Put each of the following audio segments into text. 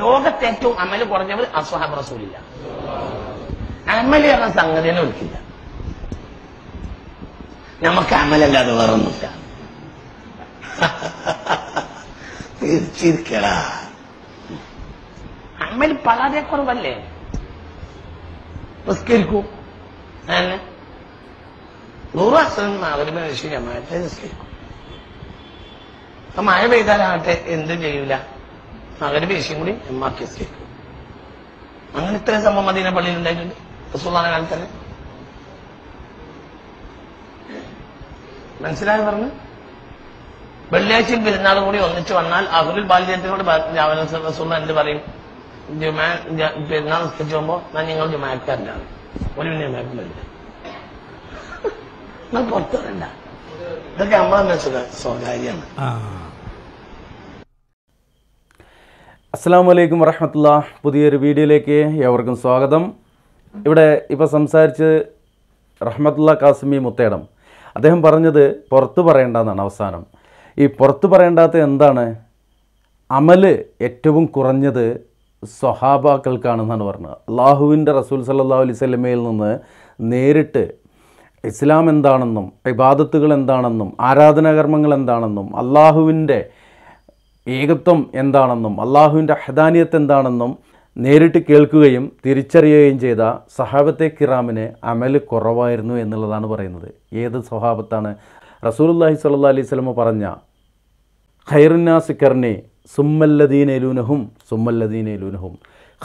ലോകത്തെ ഏറ്റവും അമൽ കുറഞ്ഞവർ അസ്ഹാബ് റസൂലില്ല. അമൽ എന്ന സംഗതിയെ ഒഴിക്കില്ല. നമുക്ക് അമലല്ലാതെ വേറൊന്നുമില്ല. തിരിച്ചിരിക്കട അമൽ വളരെ കുറവല്ലേ? നിസ്കരിക്കൂ, നൂറ് വർഷം മാതൃമ ജമാഅത്തെ നിസ്കരിക്കും. അപ്പൊ മഴ പെയ്താലാകട്ടെ എന്തും ചെയ്യൂല, മകന് പേശിയും കൂടി എമ്മാക്കി നിസ്കരിക്കും. അങ്ങനെ ഇത്രയും സംഭവം മദീന പള്ളിയിൽ ഉണ്ടായിട്ടുണ്ട് റസൂലുള്ളാഹിയുടെ കാലത്ത് തന്നെ. മനസ്സിലായി പറഞ്ഞു? വെള്ളിയാഴ്ചയും പെരുന്നാളും കൂടി ഒന്നിച്ചു വന്നാൽ അഹ്ലുൽ ബാല്യത്തിനോട് റസൂലുള്ളാഹി എന്ത് പറയും? ജുമാ പെരുന്നാൾ നിസ്കരിച്ചു പോകുമ്പോൾ ഞാൻ നിങ്ങൾ ജുമാക്കാരനാണ്, ഒരു പിന്നെ ജുമാക്കില്ല, നിങ്ങൾ പുറത്തു വരണ്ട. ഇതൊക്കെ നമ്മളെ സ്വകാര്യമാണ്. അസ്സലാമു അലൈക്കും വറഹ്മത്തുള്ള. പുതിയൊരു വീഡിയോയിലേക്ക് ഏവർക്കും സ്വാഗതം. ഇവിടെ ഇപ്പോൾ സംസാരിച്ച് റഹ്മത്തുള്ള ഖാസിമി മുത്തേടം, അദ്ദേഹം പറഞ്ഞത് പുറത്ത് പറയേണ്ടതെന്നാണ്. അവസാനം ഈ പുറത്ത് പറയേണ്ടാത്ത എന്താണ്? അമൽ ഏറ്റവും കുറഞ്ഞത് സ്വഹാബാക്കൾക്കാണെന്നാണ് പറഞ്ഞത്. അള്ളാഹുവിൻ്റെ റസൂൽ സല്ലല്ലാഹു അലൈഹി വസല്ലമയിൽ നിന്ന് നേരിട്ട് ഇസ്ലാം എന്താണെന്നും ഇബാദത്തുകൾ എന്താണെന്നും ആരാധനാകർമ്മങ്ങൾ എന്താണെന്നും അള്ളാഹുവിൻ്റെ ഏകത്വം എന്താണെന്നും അള്ളാഹുവിൻ്റെ ഹദാനിയത്ത് എന്താണെന്നും നേരിട്ട് കേൾക്കുകയും തിരിച്ചറിയുകയും ചെയ്ത സഹാബത്തെ കിറാമിന് അമൽ കുറവായിരുന്നു എന്നുള്ളതാണ് പറയുന്നത്. ഏത് സ്വഹാബത്താണ് റസൂലുള്ളാഹി സ്വല്ലല്ലാഹി അലൈഹി വസല്ലം പറഞ്ഞ ഖൈറുന്നാസ് കർണി സുമ്മല്ലദീനലൂനഹും സുമ്മല്ലദീനലൂനഹും,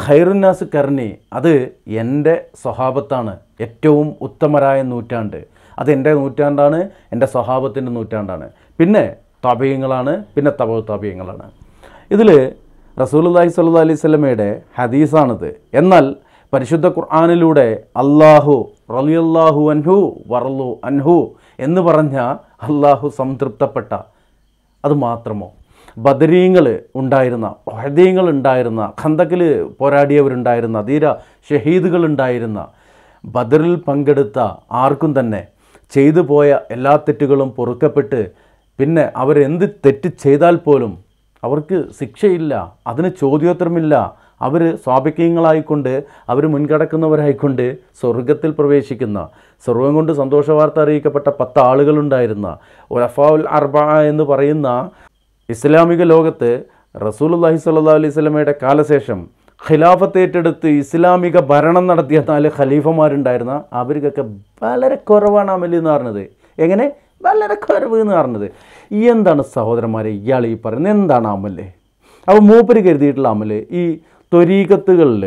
ഖൈറുന്നാസ് കർണി, അത് എൻ്റെ സ്വഹാബത്താണ്, ഏറ്റവും ഉത്തമരായ നൂറ്റാണ്ട്, അത് എൻ്റെ നൂറ്റാണ്ടാണ്, എൻ്റെ സ്വഹാബത്തിൻ്റെ നൂറ്റാണ്ടാണ്, പിന്നെ താബിഈങ്ങളാണ്, പിന്നെ തബഅു താബിഈങ്ങളാണ്. ഇതിൽ റസൂലുള്ളാഹി സ്വല്ലല്ലാഹി അലൈഹി വസല്ലമയുടെ ഹദീസാണിത്. എന്നാൽ പരിശുദ്ധ ഖുർആനിലൂടെ അല്ലാഹു റളിയല്ലാഹു അൻഹു വറളു അൻഹു എന്ന് പറഞ്ഞ അല്ലാഹു സംതൃപ്തപ്പെട്ട അത് മാത്രമോ? ബദരീങ്ങൾ ഉണ്ടായിരുന്ന, ഉഹദീങ്ങൾ ഉണ്ടായിരുന്ന, ഖന്തക്കിൽ പോരാടിയവരുണ്ടായിരുന്ന, ധീര ഷഹീദുകൾ ഉണ്ടായിരുന്ന, ബദറിൽ പങ്കെടുത്ത ആർക്കും തന്നെ ചെയ്തു പോയ എല്ലാ തെറ്റുകളും പൊറുക്കപ്പെട്ട്, പിന്നെ അവരെന്ത് തെറ്റ് ചെയ്താൽ പോലും അവർക്ക് ശിക്ഷയില്ല, അതിന് ചോദ്യോത്തരമില്ല, അവർ സ്വാഭികങ്ങളായിക്കൊണ്ട് അവർ മുൻകടക്കുന്നവരായിക്കൊണ്ട് സ്വർഗത്തിൽ പ്രവേശിക്കുന്ന, സ്വർഗം കൊണ്ട് സന്തോഷവാർത്ത അറിയിക്കപ്പെട്ട 10 ആളുകളുണ്ടായിരുന്ന ഉലഫാഉൽ അർബഅ എന്ന് പറയുന്ന ഇസ്ലാമിക ലോകത്ത് റസൂലുള്ളാഹി സ്വല്ലല്ലാഹു അലൈഹി വസല്ലമയുടെ കാലശേഷം ഖിലാഫത്ത് ഏറ്റെടുത്ത് ഇസ്ലാമിക ഭരണം നടത്തിയ 4 ഖലീഫമാരുണ്ടായിരുന്ന അവർക്കൊക്കെ വളരെ കുറവാണ് അമൽ എന്ന് പറഞ്ഞത്. എങ്ങനെ വളരെ കുറവ് എന്ന് പറഞ്ഞത്? ഈ എന്താണ് സഹോദരന്മാരെ ഇയാൾ ഈ പറയുന്നത്? എന്താണ് അമൽ? അപ്പോൾ മൂപ്പര് കരുതിയിട്ടുള്ള അമൽ, ഈ ത്വരീഖത്തുകളിൽ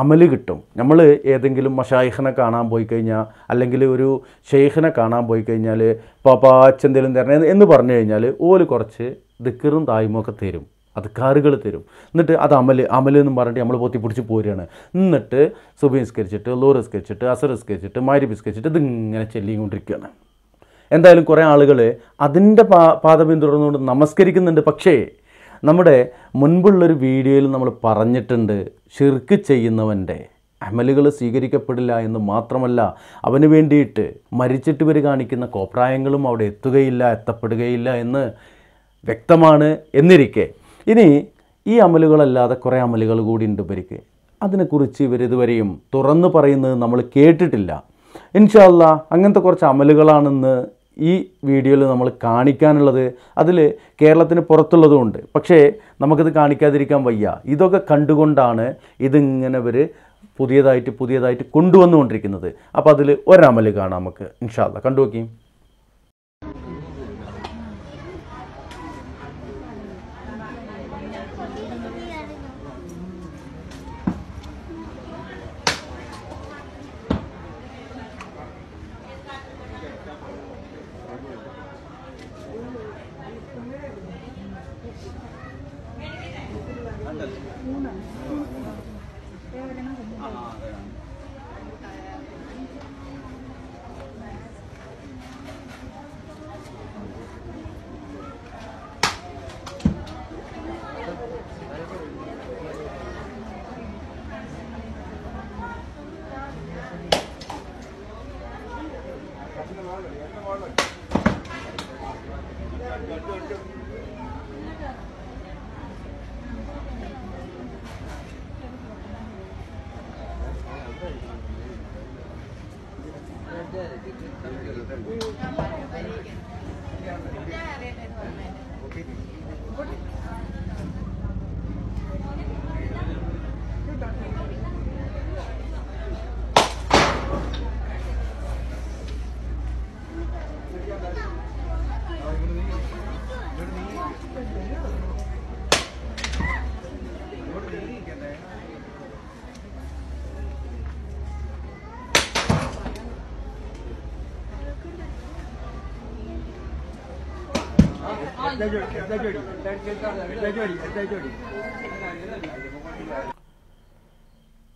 അമൽ കിട്ടും. നമ്മൾ ഏതെങ്കിലും മശായിഖിനെ കാണാൻ പോയി കഴിഞ്ഞാൽ, അല്ലെങ്കിൽ ഒരു ഷെയ്ഖിനെ കാണാൻ പോയി കഴിഞ്ഞാൽ, പാപ്പാച്ചെന്തെങ്കിലും തരണം എന്ന് പറഞ്ഞു കഴിഞ്ഞാൽ ഓല് കുറച്ച് ദിക്കറും തായ്മൊക്കെ തരും, അദ്കാറുകൾ തരും. എന്നിട്ട് അത് അമൽ അമൽ എന്ന് പറഞ്ഞിട്ട് നമ്മൾ പൊത്തി പിടിച്ച് പോരുകയാണ്. എന്നിട്ട് സുബഹി നിസ്കരിച്ചിട്ട്, ളുഹർ നിസ്കരിച്ചിട്ട്, അസർ നിസ്കരിച്ചിട്ട്, മഗ്‌രിബ് നിസ്കരിച്ചിട്ട് ഇതിങ്ങനെ ചൊല്ലിക്കൊണ്ടിരിക്കുകയാണ്. എന്തായാലും കുറേ ആളുകൾ അതിൻ്റെ പാത പിന്തുടർന്നുകൊണ്ട് നമസ്കരിക്കുന്നുണ്ട്. പക്ഷേ നമ്മുടെ മുൻപുള്ളൊരു വീഡിയോയിൽ നമ്മൾ പറഞ്ഞിട്ടുണ്ട്, ശിർക്ക് ചെയ്യുന്നവൻ്റെ അമലുകൾ സ്വീകരിക്കപ്പെടില്ല എന്ന് മാത്രമല്ല, അവന് വേണ്ടിയിട്ട് മരിച്ചിട്ട് ഇവർ കാണിക്കുന്ന കോപ്രായങ്ങളും അവിടെ എത്തുകയില്ല, എത്തപ്പെടുകയില്ല എന്ന് വ്യക്തമാണ്. എന്നിരിക്കെ ഇനി ഈ അമലുകളല്ലാതെ കുറേ അമലുകൾ കൂടി ഉണ്ട് ഇവർക്ക്. അതിനെക്കുറിച്ച് ഇവരിതുവരെയും തുറന്നു പറയുന്നത് നമ്മൾ കേട്ടിട്ടില്ല. ഇൻഷാ അല്ലാഹ് അങ്ങനത്തെ കുറച്ച് അമലുകളാണെന്ന് ഈ വീഡിയോയിൽ നമ്മൾ കാണിക്കാനുള്ളത്. അതിൽ കേരളത്തിന് പുറത്തുള്ളതുമുണ്ട്, പക്ഷേ നമുക്കത് കാണിക്കാതിരിക്കാൻ വയ്യ. ഇതൊക്കെ കണ്ടുകൊണ്ടാണ് ഇതിങ്ങനെ ഇവർ പുതിയതായിട്ട് കൊണ്ടുവന്നുകൊണ്ടിരിക്കുന്നത്. അപ്പോൾ അതിൽ ഒരമൽ കാണാം നമുക്ക്, ഇൻഷാ അല്ലാഹ് കണ്ടു നോക്കി.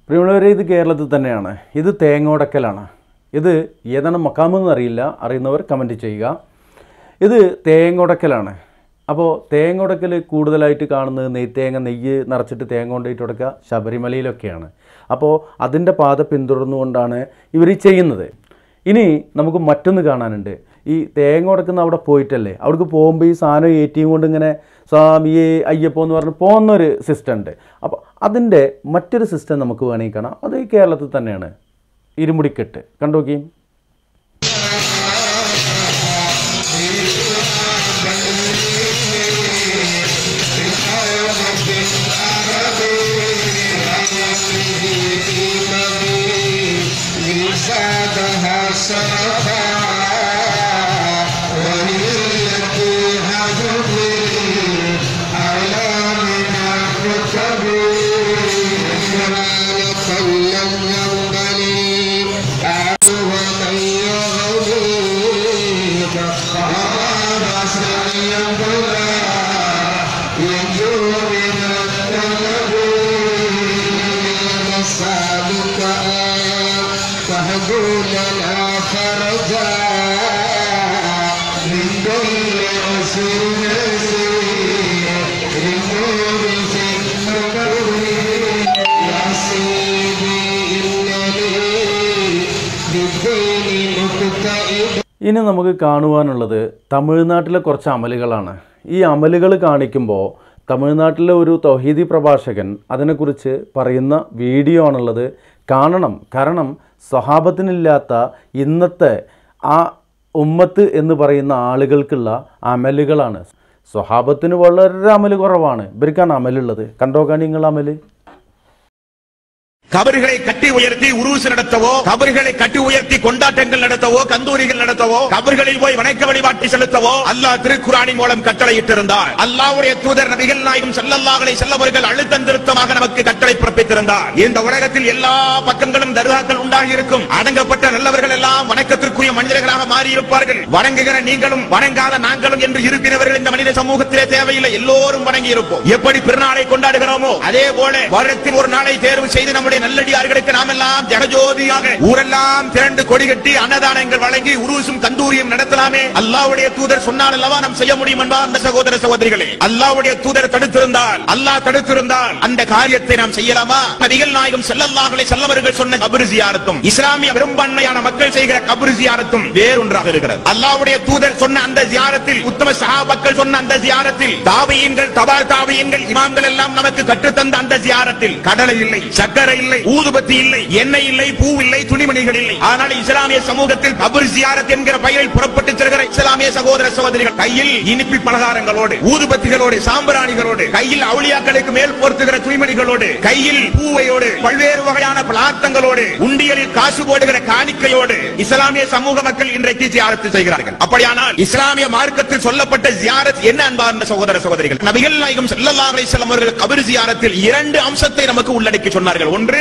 പ്രിയമുള്ളവരെ, ഇത് കേരളത്തിൽ തന്നെയാണ്. ഇത് തേങ്ങോടക്കലാണ്. ഇത് ഏതാണ് മക്കാമെന്ന് അറിയില്ല. അറിയുന്നവർ കമൻറ്റ് ചെയ്യുക. ഇത് തേങ്ങോടക്കലാണ്. അപ്പോൾ തേങ്ങോടക്കൽ കൂടുതലായിട്ട് കാണുന്നത് നെയ്ത്തേങ്ങ നെയ്യ് നിറച്ചിട്ട് തേങ്ങ കൊണ്ടിട്ട് ഉടക്കുക ശബരിമലയിലൊക്കെയാണ്. അപ്പോൾ അതിൻ്റെ പാത പിന്തുടർന്നുകൊണ്ടാണ് ഇവർ ചെയ്യുന്നത്. ഇനി നമുക്ക് മറ്റൊന്ന് കാണാനുണ്ട്. ഈ തേങ്ങ ഉടക്കുന്ന അവിടെ പോയിട്ടല്ലേ, അവിടേക്ക് പോകുമ്പോൾ ഈ സാധനം ഏറ്റിയും കൊണ്ട് ഇങ്ങനെ സ്വാമിയെ അയ്യപ്പോ എന്ന് പറഞ്ഞ് പോകുന്നൊരു സിസ്റ്റം ഉണ്ട്. അപ്പോൾ അതിൻ്റെ മറ്റൊരു സിസ്റ്റം നമുക്ക് വേണമെങ്കിൽ കാണാം. അത് ഈ കേരളത്തിൽ തന്നെയാണ്. ഇരുമുടിക്കെട്ട് കണ്ടു നോക്കി. ഇനി നമുക്ക് കാണുവാനുള്ളത് തമിഴ്നാട്ടിലെ കുറച്ച് അമലുകളാണ്. ഈ അമലുകൾ കാണിക്കുമ്പോൾ തമിഴ്നാട്ടിലെ ഒരു തൗഹീദി പ്രഭാഷകൻ അതിനെക്കുറിച്ച് പറയുന്ന വീഡിയോ ആണുള്ളത്. കാണണം. കാരണം സ്വഹാബത്തിനില്ലാത്ത ഇന്നത്തെ ആ ഉമ്മത്ത് എന്ന് പറയുന്ന ആളുകൾക്കുള്ള അമലുകളാണ്. സ്വഹാബത്തിന് വളരെ അമൽ കുറവാണ്. ഇവർക്കാണ് അമലുള്ളത്. കണ്ടോക്കാണ് നിങ്ങൾ അമല്. கபர்களை கட்டி உயர்த்தி உருசு நடத்தவோ, கபர்களை கட்டி உயர்த்தி கொண்டாட்டங்கள் நடத்தவோ, கந்தூரிகள் நடத்தவோ, கபர்களில் போய் வணக்க வழிபாட்டு செலுத்தவோ அல்லாஹ் திருக்குர்ஆனின் மூலம் கட்டளையிட்டிருந்தார். அல்லாஹ்வுடைய தூதர் நபிகள் நாயகம் ஸல்லல்லாஹு அலைஹி வஸல்லம் அவர்கள் அழுத்தம் திருத்தமாக நமக்கு கட்டளை பிறப்பித்திருந்தார். இந்த உலகத்தில் எல்லா பக்கங்களும் தர்காக்கள் உண்டாகி இருக்கும். அடங்கப்பட்ட நல்லவர்கள் எல்லாம் வணக்கத்திற்குரிய மனிதர்களாக மாறியிருப்பார்கள். வணங்குகிற நீங்களும் வணங்காத நாங்களும் என்று இருக்கிறவர்கள் இந்த மனித சமூகத்திலே தேவையில்லை. எல்லோரும் வணங்கி இருப்போம். எப்படி பிறநாளை கொண்டாடுகிறோமோ அதே போல வருடத்தில் ஒரு நாளை தேர்வு செய்து நம்முடைய நல்லடியார்களுக்கு நாம் எல்லாம் ஜகஜோதியாக ஊரெல்லாம் திரண்டு கொடிகட்டி அன்னதானங்கள் வழங்கி உருசும் தந்தூரியும் நடத்தலாமே. அல்லாஹ்வுடைய தூதர் சொன்னால் அல்லவா நாம் செய்ய முடியும் என்பார். அந்த சகோதர சகோதரிகளே, அல்லாஹ்வுடைய தூதர் தடுத்திருந்தால், அல்லாஹ் தடுத்திருந்தால் அந்த காரியத்தை நாம் செய்யலாமா? நபிகள் நாயகம் ஸல்லல்லாஹு அலைஹி வஸல்லம் அவர்கள் சொன்ன கபர் ஜியாரத்தும் இஸ்லாமிய பெரும்பான்மையான மக்கள் செய்கிற கபர் ஜியாரத்தும் வேறொன்றாக இருக்கிறது. அல்லாஹ்வுடைய தூதர் சொன்ன அந்த ஜியாரத்தில், உத்தம சஹாபாக்கள் சொன்ன அந்த ஜியாரத்தில், தாபியீன்கள் தபார் தாபியீன்கள் இமாம்கள் எல்லாம் நமக்கு கற்றுத்தந்த அந்த ஜியாரத்தில் கடலை இல்லை, சக்கரை இல்லை, ஊதுபத்தி இல்லை, எண்ணெய் இல்லை, பூ இல்லை, துணிமணிகள் இல்லை. ஆனால் இஸ்லாமிய சமூகத்தில் கபர் ஜியாரத் என்கிற பெயரில் புறப்பட்டு செல்கிற இஸ்லாமிய சகோதர சகோதரிகள் கையில் இனிப்பு பலகாரங்களோடு, ஊதுபத்திகளோடு, சாம்பிராணிகளோடு, கையில் அவுளியாக்களுக்கு மேல் போர்த்துகிற துணிமணிகளோடு, கையில் பூவையோடு, பல்வேறு வகையான பலாத்தங்களோடு, உண்டியலில் காசு போடுகிற காணிக்கையோடு இஸ்லாமிய சமூக மக்கள் இன்றைக்கு ஜியாரத்து செய்கிறார்கள். அப்படியானால் இஸ்லாமிய மார்க்கத்தில் சொல்லப்பட்ட ஜியாரத் என்ன அன்பார்ந்த சகோதர சகோதரிகள்? நபிகள் நாயகம் ஸல்லல்லாஹு அலைஹி வஸல்லம் அவர்கள் கபர் ஜியாரத்தில் இரண்டு அம்சத்தை நமக்கு உள்ளடக்கி சொன்னார்கள். ஒன்று,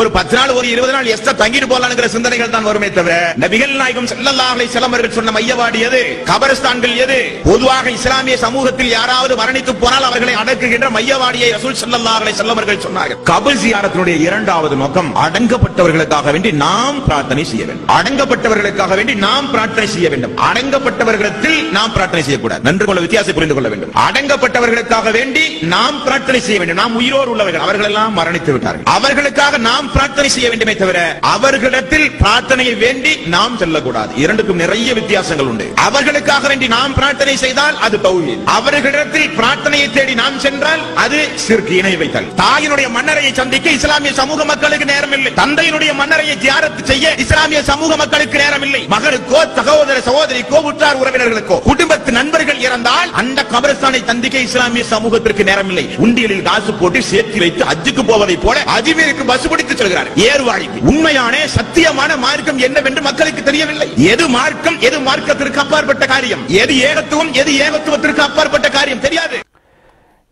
ஒரு 10 நாள் ஒரு 20 நாள் எஸ்டா தங்கிட்டு போலாம்ங்கற சிந்தனைகள் தான் வருமே தவிர நபிகள் நாயகம் ஸல்லல்லாஹு அலைஹி வஸல்லம் அவர்கள் சொன்ன மையவாடி எது கபரஸ்தான்கள் எது பொதுவாக இஸ்லாமிய சமூகத்தில் யாராவது மரணித்து போனால் அவர்களை அடக்குகின்ற மையவாடியை ரசூல் ஸல்லல்லாஹு அலைஹி வஸல்லம் அவர்கள் சொன்னார்கள் கபர் ஜியாரத்தினுடைய இரண்டாவது நோக்கம் அடங்கப்பட்டவர்களுக்காக வேண்டி நாம் பிரார்த்தனை செய்ய வேண்டும் அடங்கப்பட்டவர்களுக்காக வேண்டி நாம் பிரார்த்தனை செய்ய வேண்டும் அடங்கப்பட்டவர்களுக்கு நாம் பிரார்த்தனை செய்ய கூடாது நன்றுகொள்ள வித்தியாசத்தை புரிந்து கொள்ள வேண்டும் அடங்கப்பட்டவர்களுக்காக வேண்டி நாம் பிரார்த்தனை செய்ய வேண்டும் நாம் உயிரோடு உள்ளவர்கள் அவர்கள் எல்லாம் மரணித்து விட்டார்கள் அவர்களுக்காக நாம் பிரார்த்தனை செய்ய வேண்டுமே தவிர அவர்களிடத்தில் பிரார்த்தனையை வேண்டி நாம் செல்லக்கூடாது இரண்டுக்கும் நிறைய வித்தியாசங்கள் உண்டு அவர்களுக்காக வேண்டி நாம் பிரார்த்தனை செய்தால் அது தௌஹீத் அவர்களிடத்தில் பிரார்த்தனையை தேடி நாம் சென்றால் அது ஷிர்க் இணை வைத்தல் தாயினுடைய மன்னரையை சந்திக்க இஸ்லாமிய சமூக மக்களுக்கு நேரம் இல்லை தந்தையினுடைய மன்னரையை ஜியாரத் செய்ய இஸ்லாமிய சமூக மக்களுக்கு நேரம் இல்லை மகனுக்கோ சகோதர சகோதரிக்கோ உற்றார் உறவினர்களுக்கோ குடும்பத்து நண்பர்கள் இறந்தால் அந்த கபரஸ்தானை சந்திக்க இஸ்லாமிய சமூகத்திற்கு நேரம் இல்லை உண்டியலில் காசு போட்டு சேர்த்து வைத்து ஹஜ்ஜுக்கு போவதை போல அஜ்மீருக்கு பஸ் பிடித்து செல்கிறார் ஏர்வாடிக்கு உண்மையான சத்தியமான மார்க்கம் என்னவென்று மக்களுக்கு தெரியவில்லை எது மார்க்கம் எது மார்க்கத்திற்கு அப்பாற்பட்ட காரியம் எது ஏகத்துவம் எது ஏகத்துவத்திற்கு அப்பாற்பட்ட காரியம் தெரியாது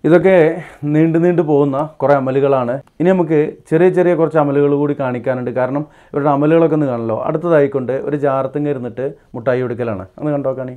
ഇതൊക്കെ നീണ്ടു പോകുന്ന കുറേ അമലുകളാണ് ഇനി നമുക്ക് ചെറിയ കുറച്ച് അമലുകൾ കൂടി കാണിക്കാനുണ്ട് കാരണം ഇവരുടെ അമലുകളൊക്കെ ഒന്ന് കാണല്ലോ അടുത്തതായിക്കൊണ്ട് ഒരു ജാറത്തിങ്ങ് ഇരുന്നിട്ട് മുട്ടായി എടുക്കലാണ് ഒന്ന് കണ്ടോ കാണി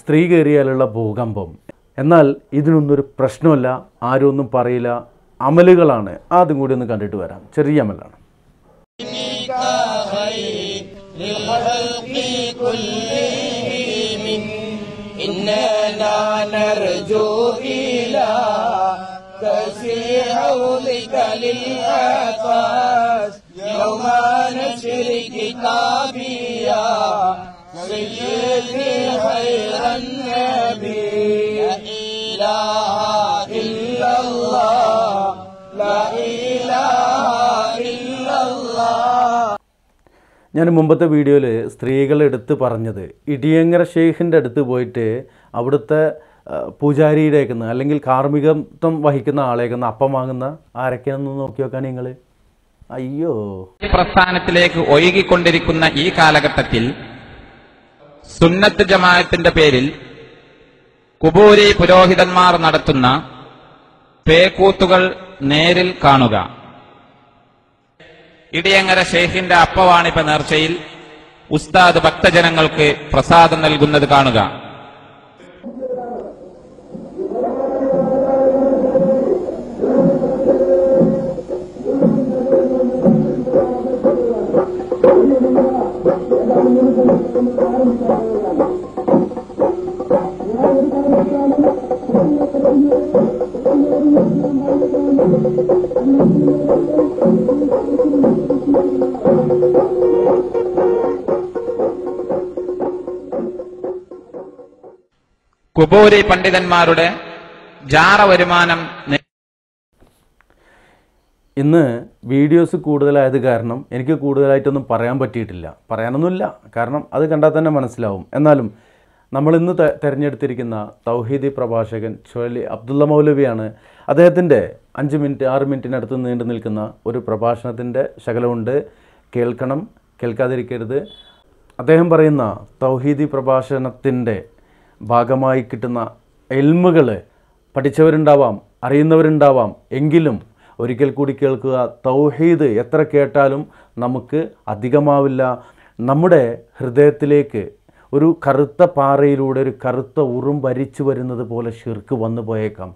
സ്ത്രീ കയറിയാലുള്ള ഭൂകമ്പം എന്നാൽ ഇതിനൊന്നും ഒരു പ്രശ്നമില്ല ആരും ഒന്നും പറയില്ല അമലുകളാണ് ആദ്യം കൂടി ഒന്ന് കണ്ടിട്ട് വരാം ചെറിയ അമലാണ് ഞാൻ മുമ്പത്തെ വീഡിയോയിൽ സ്ത്രീകളെ എടുത്ത് പറഞ്ഞത് ഇടിയങ്ങര ഷെയ്ഖിൻ്റെ അടുത്ത് പോയിട്ട് അവിടുത്തെ പൂജാരിയുടെയൊക്കെ അല്ലെങ്കിൽ കാർമികത്വം വഹിക്കുന്ന ആളെയൊക്കെ അപ്പം വാങ്ങുന്ന ആരൊക്കെയാണെന്ന് നോക്കി നോക്കാൻ നിങ്ങൾ അയ്യോ പ്രസ്ഥാനത്തിലേക്ക് ഒഴുകിക്കൊണ്ടിരിക്കുന്ന ഈ കാലഘട്ടത്തിൽ സുന്നത്ത് ജമാഅത്തിൻ്റെ പേരിൽ കുബൂരി പുരോഹിതന്മാർ നടത്തുന്ന പേക്കൂത്തുകൾ നേരിൽ കാണുക ഇടിയങ്ങര ഷെയ്ഖിന്റെ അപ്പവാണിപ്പ നേർച്ചയിൽ ഉസ്താദ് ഭക്തജനങ്ങൾക്ക് പ്രസാദം നൽകുന്നത് കാണുക കുബൂരി പണ്ഡിതന്മാരുടെ ജാറ വരുമാനം ഇന്ന് വീഡിയോസ് കൂടുതലായത് കാരണം എനിക്ക് കൂടുതലായിട്ടൊന്നും പറയാൻ പറ്റിയിട്ടില്ല പറയാനൊന്നുമില്ല കാരണം അത് കണ്ടാൽ തന്നെ മനസ്സിലാവും എന്നാലും നമ്മൾ ഇന്ന് തിരഞ്ഞെടുത്തിരിക്കുന്ന തൗഹീദി പ്രഭാഷകൻ ചൊല്ലി അബ്ദുള്ള മൗലവിയാണ് അദ്ദേഹത്തിൻ്റെ 5 മിനിറ്റ് 6 മിനിറ്റിനടുത്ത് നീണ്ടു നിൽക്കുന്ന ഒരു പ്രഭാഷണത്തിൻ്റെ ശകലമുണ്ട് കേൾക്കണം കേൾക്കാതിരിക്കരുത് അദ്ദേഹം പറയുന്ന തൗഹീദി പ്രഭാഷണത്തിൻ്റെ ഭാഗമായി കിട്ടുന്ന ഇൽമുകൾ പഠിച്ചവരുണ്ടാവാം അറിയുന്നവരുണ്ടാവാം എങ്കിലും ഒരിക്കൽ കൂടി കേൾക്കുക തൗഹീദ് എത്ര കേട്ടാലും നമുക്ക് അധികമാവില്ല നമ്മുടെ ഹൃദയത്തിലേക്ക് ഒരു കറുത്ത പാറയിലൂടെ ഒരു കറുത്ത ഉറും വരിച്ചു വരുന്നത് പോലെ ശിർക്ക് വന്നു പോയേക്കാം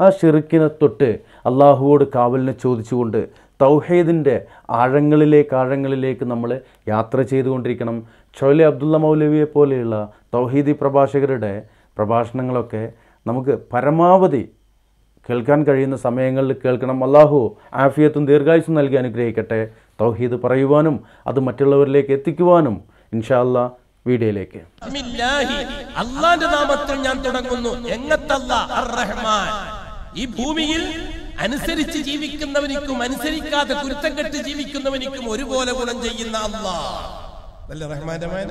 ആ ശിർക്കിനെ തൊട്ട് അല്ലാഹുവോട് കാവലിനെ ചോദിച്ചുകൊണ്ട് തൗഹീദിൻ്റെ ആഴങ്ങളിലേക്ക് നമ്മൾ യാത്ര ചെയ്തുകൊണ്ടിരിക്കണം ചൊല്ലി അബ്ദുള്ള മൗലവിയെ പോലെയുള്ള തൗഹീദി പ്രഭാഷകരുടെ പ്രഭാഷണങ്ങളൊക്കെ നമുക്ക് പരമാവധി കേൾക്കാൻ കഴിയുന്ന സമയങ്ങളിൽ കേൾക്കണം. അല്ലാഹു ആഫിയത്തും ദീർഘായുസ്സും നൽകി അനുഗ്രഹിക്കട്ടെ. തൗഹീദ് പറയുവാനും അത് മറ്റുള്ളവരിലേക്ക് എത്തിക്കുവാനും ഇൻഷാ അല്ലാഹ് വീഡിയോയിലേക്ക്. ബിസ്മില്ലാഹി അല്ലാഹുവിന്റെ നാമത്തിൽ ഞാൻ തുടങ്ങുന്നു. എങ്ങത്തല്ലാ അർ റഹ്മാൻ. ഈ ഭൂമിയിൽ അനുസരിച്ച് ജീവിക്കുന്നവനിക്കും അനുസരിക്കാതെ കുരുത്തം കെട്ട് ജീവിക്കുന്നവനിക്കും ഒരുപോലെ ഗുണം ചെയ്യുന്ന അല്ലാഹ് നല്ല റഹ്മാന്റെ മകൻ.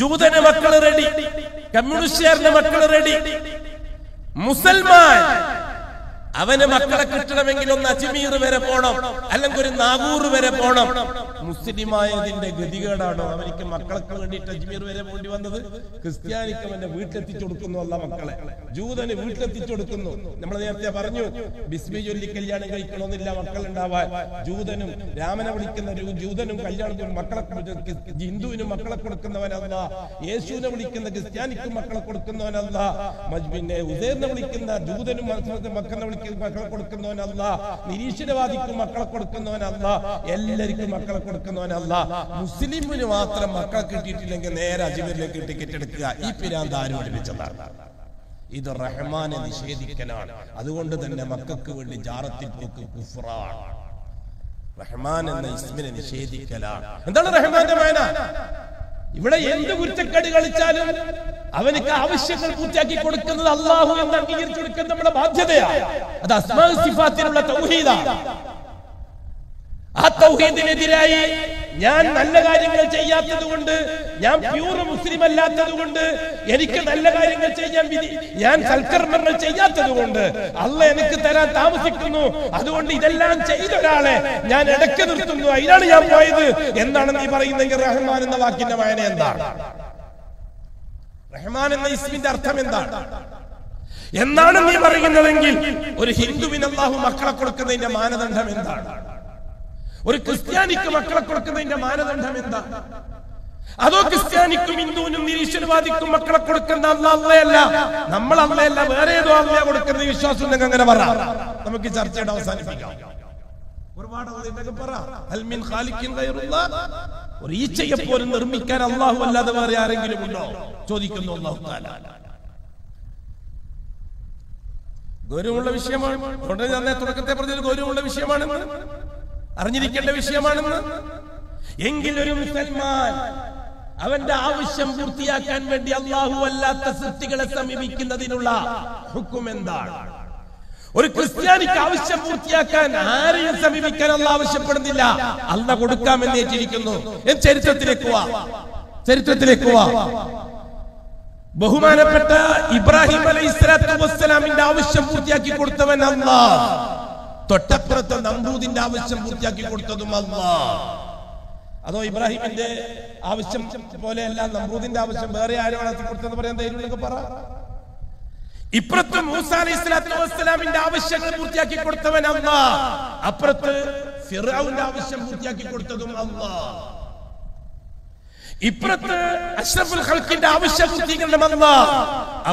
ജൂതന് മക്കള് റെഡി. കമ്മ്യൂണിസ്റ്റുകാരന് മക്കള് റെഡി. മുസൽമാൻ അവന് മക്കളെ കിട്ടണമെങ്കിൽ ഒന്ന് അജ്മീർ വരെ പോണം, അല്ലെങ്കിൽ ഒരു നാഗൂർ വരെ പോണം. മുസ്ലിമായതിന്റെ ഗതികേടാണോ അവനിക്ക് മക്കൾക്ക് വേണ്ടിയിട്ട് അജ്മീർ വരെ പോണ്ടി വന്നത്? ക്രിസ്ത്യാനിക്ക് അവന്റെ വീട്ടിലെത്തിച്ചു കൊടുക്കുന്നു അല്ല മക്കളെ, ജൂതന് വീട്ടിലെത്തിച്ചു കൊടുക്കുന്നു. നമ്മൾ നേരത്തെ പറഞ്ഞു, ബിസ്മി ചൊല്ലി കല്യാണം കഴിക്കണമെന്നില്ല മക്കൾ ഉണ്ടാവാൻ. ജൂതനും രാമനെ വിളിക്കുന്ന ജൂതനും കല്യാണത്തിനും മക്കളെ, ഹിന്ദുവിനും മക്കളെ കൊടുക്കുന്നവനല്ല. യേശുവിനെ വിളിക്കുന്ന ക്രിസ്ത്യാനിക്കും മക്കളെ കൊടുക്കുന്നവനല്ല. പിന്നെ ഉസേറിനെ വിളിക്കുന്ന ജൂതനും മക്കളെ മക്കളെ കൊടുക്കുന്നവനല്ല. നിരീശ്വരവാദിക്കും മക്കളെ കൊടുക്കുന്നവനല്ല. എല്ലാവർക്കും മക്കളെ കൊടുക്കുന്നവനല്ല. മുസ്ലിമിന് മാത്രം മക്കളെ കിട്ടിയിട്ടില്ലെങ്കിൽ നേരെ അജ്മീറിലേക്ക് ടിക്കറ്റ് എടുക്കുക. ഈ പിരാന്ത് ആരും ഒരുമിച്ചതാണ്. ഇത് റഹ്മാനെ നിഷേധിക്കലാണ്. അതുകൊണ്ട് തന്നെ മക്കൾക്ക് വേണ്ടി ജാറത്തിൽ പോക്ക് കുഫ്റാണ്. റഹ്മാൻ എന്ന ഇസ്മിനെ നിഷേധിക്കലാണ്. എന്താണ് റഹ്മാന്റെ മൈന? ഇവിടെ എന്ത് കുറ്റക്കേട് കളിച്ചാലും അവനക്ക് ആവശ്യങ്ങൾ പൂർത്തിയാക്കി കൊടുക്കുന്നത് അല്ലാഹു എന്ന് അംഗീകരിച്ചു കൊടുക്കുന്നത് നമ്മുടെ ബാധ്യതയാണ്. അത് അസ്മാ സിഫാത്തിലുള്ള തൗഹീദാണ്. ആ തൗഹീദിനെതിരായി ഞാൻ നല്ല കാര്യങ്ങൾ ചെയ്യാത്തത് കൊണ്ട്, ഞാൻ പ്യൂർ മുസ്ലിം അല്ലാത്തത് കൊണ്ട്, എനിക്ക് നല്ല കാര്യങ്ങൾ ചെയ്യാൻ ഞാൻ സൽക്കർമ്മങ്ങൾ ചെയ്യാത്തത് കൊണ്ട് അല്ലാഹ് എനിക്ക് തരാൻ താമസിക്കുന്നു. അതുകൊണ്ട് ഇതെല്ലാം ചെയ്ത ഒരാളെ ഞാൻ ഇടയ്ക്ക് നിർത്തുന്നു. അതിനാണ് ഞാൻ പോയത് എന്താണ് നീ പറയുന്നെങ്കിൽ റഹ്മാൻ എന്ന വാക്കിന്റെ വായന എന്താണ്? റഹ്മാൻ എന്ന ഇസ്മിന്റെ അർത്ഥം എന്താണ് എന്നാണ് നീ പറയുന്നതെങ്കിൽ ഒരു ഹിന്ദുവിന് അല്ലാഹു മക്കളെ കൊടുക്കുന്നതിന്റെ മാനദണ്ഡം എന്താണ്? ഒരു ക്രിസ്ത്യാനിക്ക് മക്കളെ കൊടുക്കുന്നതിന്റെ മാനദണ്ഡം എന്താ? അതോ ക്രിസ്ത്യാനിക്കും ഹിന്ദുവിനും നിരീശ്വരവാദിക്കും മക്കളെ കൊടുക്കുന്ന അല്ലാഹല്ല, നമ്മൾ അല്ലാഹല്ല, വേറെ ഏതോ അല്ലാഹ കൊടുക്കുന്ന വിശ്വാസം ഉണ്ടെങ്കിൽ അങ്ങനെ പറ. നമുക്ക് ഈ ചർച്ചയുടെ അവസാനിപ്പിക്കാം. ഒരു ഈച്ചയെ പോലും നിർമ്മിക്കാൻ അല്ലാഹു അല്ലാതെ വേറെ ആരെങ്കിലും ഉണ്ടോ ചോദിക്കുന്നു അല്ലാഹു തആല. ഗൗരവമുള്ള വിഷയമാണ്. തുടക്കത്തെ പറഞ്ഞത് ഗൗരവമുള്ള വിഷയമാണെന്ന്, അറിഞ്ഞിരിക്കേണ്ട വിഷയമാണെന്ന്. എങ്കിലൊരു മുസൽമാൻ അവന്റെ ആവശ്യം പൂർത്തിയാക്കാൻ വേണ്ടി അല്ലാഹു അല്ലാത്ത സൃഷ്ടികളെ സമീപിക്കുന്നതിനുള്ള ഹുക്കും എന്താണ്? ഒരു ക്രിസ്ത്യാനിക്ക് ആവശ്യം പൂർത്തിയാക്കാൻ ആരെയും സമീപിക്കാൻ അല്ലാഹു ആവശ്യപ്പെടുന്നില്ല. അല്ലാഹു കൊടുക്കാമെന്ന് ഏറ്റിരിക്കുന്നു. ചരിത്രത്തിലേക്ക് വാ. ബഹുമാനപ്പെട്ട ഇബ്രാഹിം അലൈഹിസ്സലാത്തു വസ്സലാമിന്റെ ആവശ്യം പൂർത്തിയാക്കി കൊടുത്തവൻ അല്ലാഹു. തൊട്ടപ്പുറത്ത് നമ്രൂദിന്റെ ആവശ്യം പൂർത്തിയാക്കി കൊടുത്തതും അല്ലാഹ്. അതോ ഇബ്രാഹിമിന്റെ ആവശ്യം പോലെയല്ല നമ്രൂദിന്റെ ആവശ്യം വേറെ ആരും കൊടുത്തെന്ന് പറയാൻ ധൈര്യമുള്ളൊക്കെ പറ. ഇപ്പുറത്ത് മൂസാ അലൈഹിസ്സലാത്തു വസ്സലാമിന്റെ ആവശ്യങ്ങൾ പൂർത്തിയാക്കി കൊടുത്തവൻ അല്ലാഹ്. അപ്പുറത്ത് ഫിർഔന്റെ ആവശ്യം പൂർത്തിയാക്കി കൊടുത്തതും അല്ലാഹ്. ഇപ്പുറത്ത് അഷ്റഫുൽ ഖൽഖിന്റെ ആവശ്യം പൂർത്തീകരണം അല്ലാഹ്.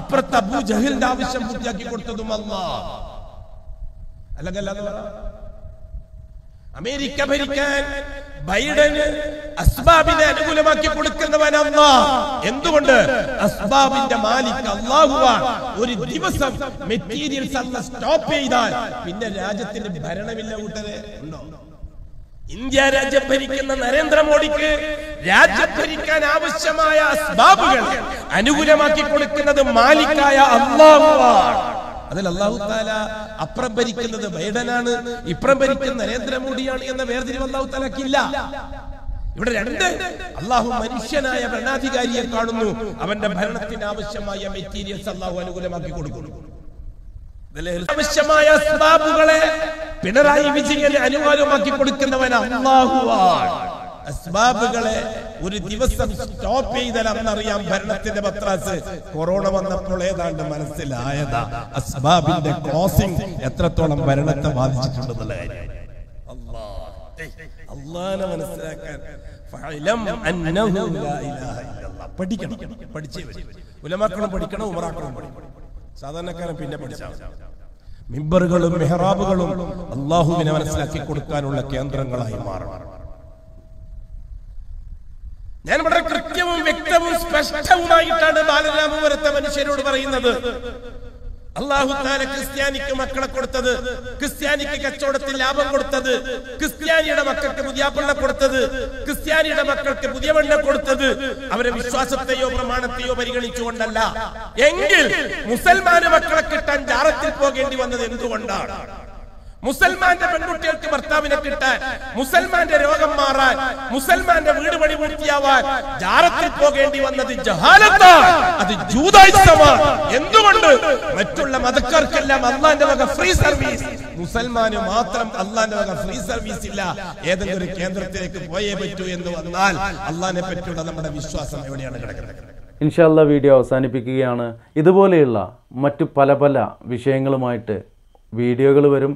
അപ്പുറത്ത് അബൂ ജഹലിന്റെ ആവശ്യം പൂർത്തിയാക്കി കൊടുത്തതും അല്ലാഹ്. അല്ലെങ്കിൽ അമേരിക്ക ഭരിക്കാൻ ബൈഡന് അസ്ബാബിനെ അനുകൂലമാക്കി കൊടുക്കുന്നവൻ അല്ലാഹ്. എന്തുകൊണ്ട്? അസ്ബാബിന്റെ മാലിക് അല്ലാഹുവാണ്. ഒരു ദിവസം മെറ്റീരിയൽസ് അല്ലാഹ് സ്റ്റോപ്പ് ചെയ്താൽ പിന്നെ രാജ്യത്തിന് ഭരണമില്ല. കൂട്ടരെ, ഇന്ത്യ രാജ്യം ഭരിക്കുന്ന നരേന്ദ്രമോദിക്ക് രാജ്യം ഭരിക്കാൻ ആവശ്യമായ അസ്ബാബുകൾ അനുകൂലമാക്കി കൊടുക്കുന്നത് മാലിക്കായ അല്ലാഹുവാണ്. അതിൽ അല്ലാഹു തആല അപ്പുറം ഭരിക്കുന്നത് ബൈഡനാണ്, ഇപ്പുറം ഭരിക്കുന്ന നരേന്ദ്രമോദിയാണ് എന്ന വേർതിരിവ് അല്ലാഹു തആലക്കില്ല. ഇവിടെ രണ്ട് അല്ലാഹു മനുഷ്യനായ ഭരണാധികാരിയെ കാണുന്നു. അവന്റെ ഭരണത്തിന് ആവശ്യമായ മെറ്റീരിയൽസ് അല്ലാഹു അനുകൂലമാക്കി കൊടുക്കുന്നു. ആവശ്യമായ അസ്ബാബുകളെ പിണറായി വിജയന് അനുകൂലമാക്കി കൊടുക്കുന്നവൻ അല്ലാഹുവാണ്. അസ്ബാബുകളെ ഒരു ദിവസം സ്റ്റോപ്പ് ചെയ്തല്ലെന്നറിയാം ഭരണത്തിന്റെ പത്രാസ്. കൊറോണ വന്നപ്പോൾ ഏതാണ്ട് മനസ്സിലായതാ അസ്ബാബിന്റെ ക്ലോസിംഗ് എത്രത്തോളം ഭരണത്തെ ബാധിച്ചിട്ടുണ്ടെന്നുള്ള കാര്യം. الله أنا من السلاكان فعلم أنه لا إله إلا الله. بدي كنا بدي شيء ولا ما كنا بدي كنا ومرا كنا بدي سادنا كنا بيننا بدي شيء ممبر غلوم مهراب غلوم الله من من السلاكي كوركان ولا كيندرن غلاي مار. ഞാൻ വളരെ കൃത്യവും വ്യക്തവും സ്പഷ്ടവുമായിട്ടാണ് ബാലരാമ വരത്തെ മനുഷ്യരോട് പറയുന്നത്. അല്ലാഹു തആല ക്രിസ്ത്യാനിക്ക് മക്കളെ കൊടുത്തത്, ക്രിസ്ത്യാനിക്ക് കച്ചവടത്തിൽ ലാഭം കൊടുത്തത്, ക്രിസ്ത്യാനിയുടെ മക്കൾക്ക് പുതിയാപ്പള്ള കൊടുത്തത്, ക്രിസ്ത്യാനിയുടെ മക്കൾക്ക് പുതിയ വണ്ണ കൊടുത്തത് അവരെ വിശ്വാസത്തെയോ പ്രമാണത്തെയോ പരിഗണിച്ചുകൊണ്ടല്ല. എങ്കിൽ മുസൽമാന മക്കളെ കിട്ടാൻ ജാറത്തിൽ പോകേണ്ടി വന്നത് എന്തുകൊണ്ടാണ്? മുസൽമാന്റെ പെൺകുട്ടികൾക്ക് ഭർത്താവിനെ കിട്ടാൻ, മുസൽമാന്റെ രോഗം മാറാൻ, മുസൽമാന്റെ വീട് പണി പൂർത്തിയാവാൻ ജാറത്തിൽ പോകേണ്ടി വന്നത് ജഹാലത്താണ്, അത് ജൂതായുമാണ്. എന്തുകൊണ്ട്? മറ്റുള്ള മതക്കാർക്കെല്ലാം അല്ലാഹുവിന്റെ വക ഫ്രീ സർവീസ്, മുസൽമാന് മാത്രം അല്ലാഹുവിന്റെ വക ഫ്രീ സർവീസ് ഇല്ല. ഏതെങ്കിലും ഒരു കേന്ദ്രത്തിലേക്ക് പോയേ പറ്റൂ എന്ന് വന്നാൽ അല്ലാഹുവിനെ പറ്റിയുള്ള നമ്മുടെ വിശ്വാസം എവിടെയാണ് കിടക്കുന്നത്? ഇൻഷാ അല്ലാഹ് വീഡിയോ അവസാനിപ്പിക്കുകയാണ്. ഇതുപോലെയുള്ള മറ്റു പല പല വിഷയങ്ങളുമായിട്ട് വീഡിയോകൾ വരും.